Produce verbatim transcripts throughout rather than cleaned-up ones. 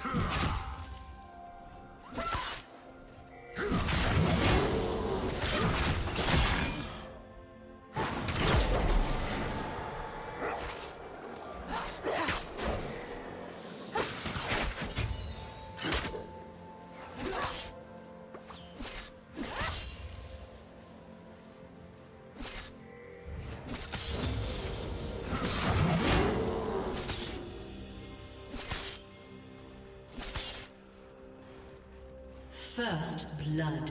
First blood.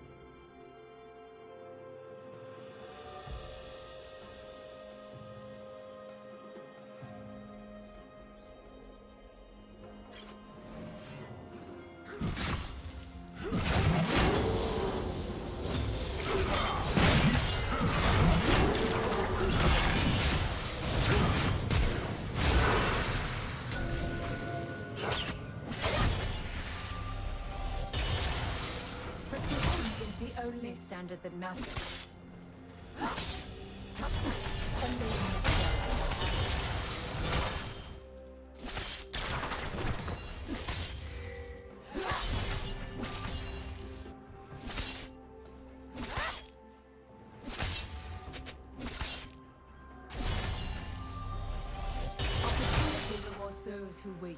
surrounded the mountain. Opportunity rewards those who wait.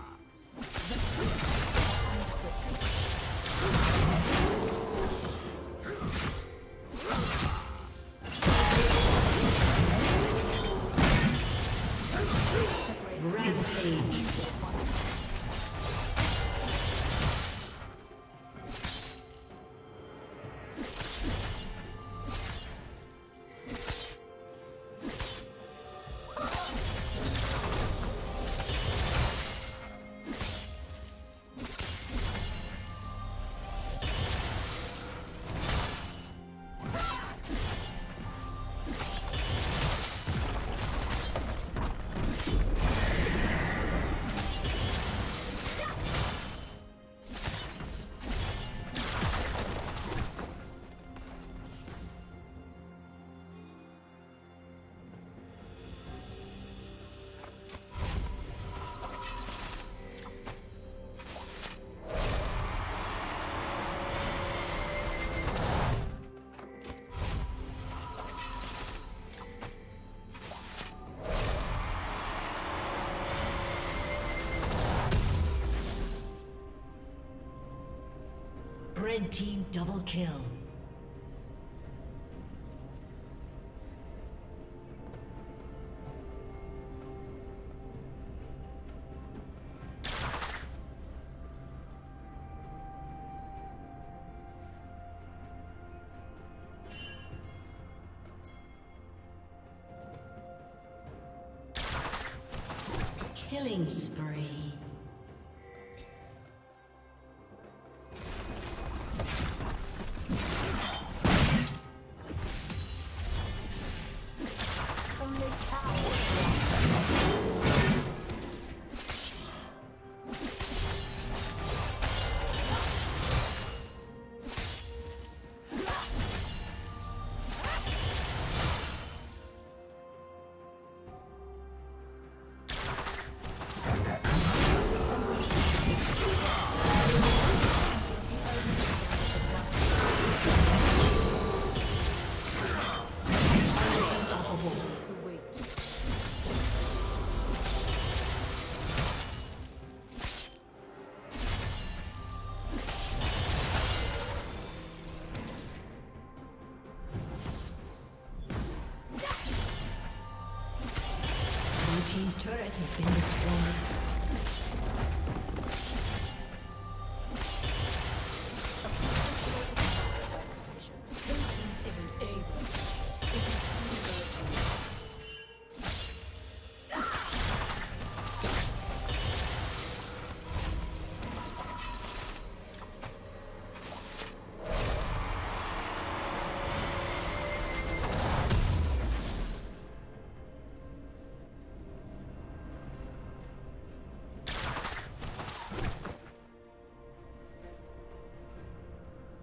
Red team double kill. Killing spree. From the tower.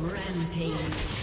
Rampage.